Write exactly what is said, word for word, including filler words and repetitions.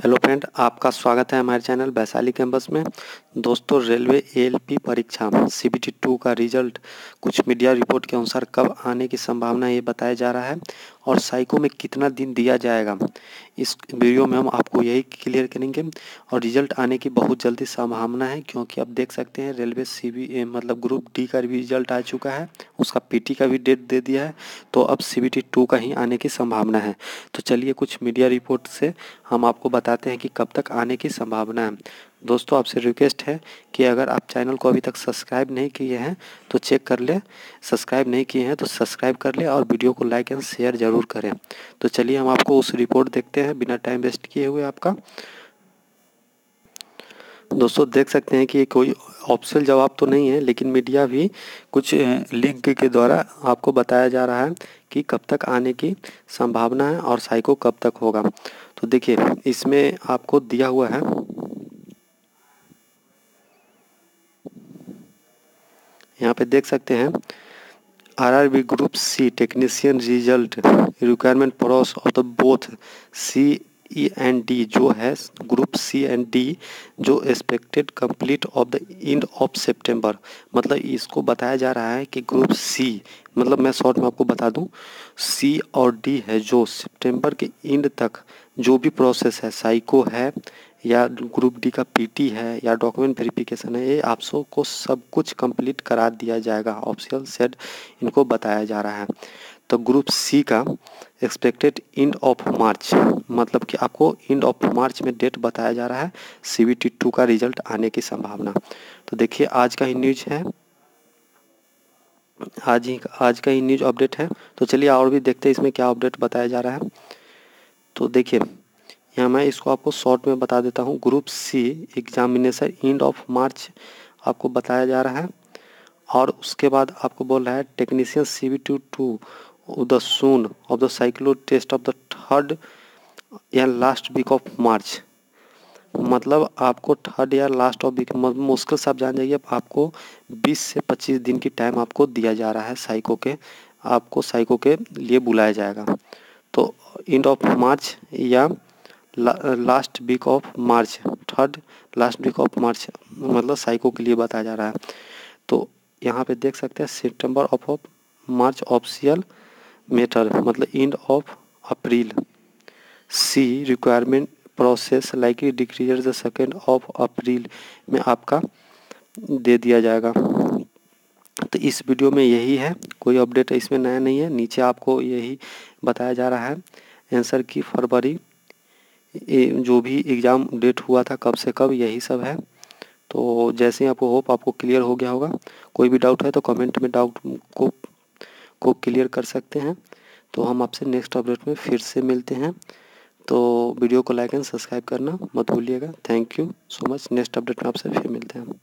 Hello friend, आपका स्वागत है हमारे चैनल वैशाली कैंपस में। दोस्तों, रेलवे एलपी परीक्षा सीबीटी टू का रिजल्ट कुछ मीडिया रिपोर्ट के अनुसार कब आने की संभावना ये बताया जा रहा है और साइको में कितना दिन दिया जाएगा, इस वीडियो में हम आपको यही क्लियर करेंगे। और रिजल्ट आने की बहुत जल्दी संभावना है, क्योंकि आप देख सकते हैं रेलवे सीबी मतलब ग्रुप डी का भी रिजल्ट आ चुका है, उसका पीटी का भी डेट दे दिया है, तो अब सीबीटी टू का ही आने की संभावना है। तो चलिए कुछ मीडिया रिपोर्ट से हम आपको बताते हैं कि कब तक आने की संभावना है। दोस्तों, आपसे रिक्वेस्ट है कि अगर आप चैनल को अभी तक सब्सक्राइब नहीं किए हैं तो चेक कर लें, सब्सक्राइब नहीं किए हैं तो सब्सक्राइब कर लें और वीडियो को लाइक एंड शेयर ज़रूर करें। तो चलिए हम आपको उस रिपोर्ट देखते हैं बिना टाइम वेस्ट किए हुए आपका। दोस्तों, देख सकते हैं कि ये कोई ऑप्शनल जवाब तो नहीं है, लेकिन मीडिया भी कुछ लिंक के द्वारा आपको बताया जा रहा है कि कब तक आने की संभावना है और साइको कब तक होगा। तो देखिए, इसमें आपको दिया हुआ है यहाँ पे देख सकते हैं R R B group C technician result requirement process of the both C E and D, जो है ग्रुप सी एंड डी, जो expected complete of the end of सितंबर। मतलब इसको बताया जा रहा है कि ग्रुप सी, मतलब मैं शॉर्ट में आपको बता दूं, सी और डी है जो सितंबर के एंड तक जो भी प्रोसेस है, साइको है या ग्रुप डी का पीटी है या डॉक्यूमेंट वेरिफिकेशन है, ये आप सब को सब कुछ कंप्लीट करा दिया जाएगा। ऑफिशियल सेड इनको बताया जा रहा है। तो ग्रुप सी का एक्सपेक्टेड एंड ऑफ मार्च, मतलब कि आपको एंड ऑफ मार्च में डेट बताया जा रहा है सीबीटी टू का रिजल्ट आने की संभावना। तो देखिए, आज का ही न्यूज है, आज ही आज का ही न्यूज अपडेट है। तो चलिए और भी देखते हैं इसमें क्या अपडेट बताया जा रहा है। तो देखिए, यहाँ मैं इसको आपको शॉर्ट में बता देता हूँ। Group C examination end of March आपको बताया जा रहा है, और उसके बाद आपको बोल रहा है technician C B two two the soon of the साइक्लो टेस्ट ऑफ द थर्ड या लास्ट वीक ऑफ मार्च। मतलब आपको थर्ड या लास्ट ऑफ वीक, मुश्किल से आप जान जाइए, आपको बीस से पच्चीस दिन की टाइम आपको दिया जा रहा है साइको के, आपको साइको के लिए बुलाया जाएगा। तो एंड ऑफ मार्च या ला, last week of March, third last week of March, मतलब साइको के लिए बताया जा रहा है। तो यहाँ पे देख सकते हैं सितंबर of of March official method, मतलब end of April. C requirement process likely declare the second of April में आपका दे दिया जाएगा। तो इस वीडियो में यही है, कोई अपडेट इसमें नया नहीं है। नीचे आपको यही बताया जा रहा है आंसर की फरवरी जो भी एग्ज़ाम डेट हुआ था कब से कब, यही सब है। तो जैसे ही आपको होप आपको क्लियर हो गया होगा। कोई भी डाउट है तो कमेंट में डाउट को को क्लियर कर सकते हैं। तो हम आपसे नेक्स्ट अपडेट में फिर से मिलते हैं। तो वीडियो को लाइक एंड सब्सक्राइब करना मत भूलिएगा। Thank you so much. Next update में आपसे फिर मिलते हैं।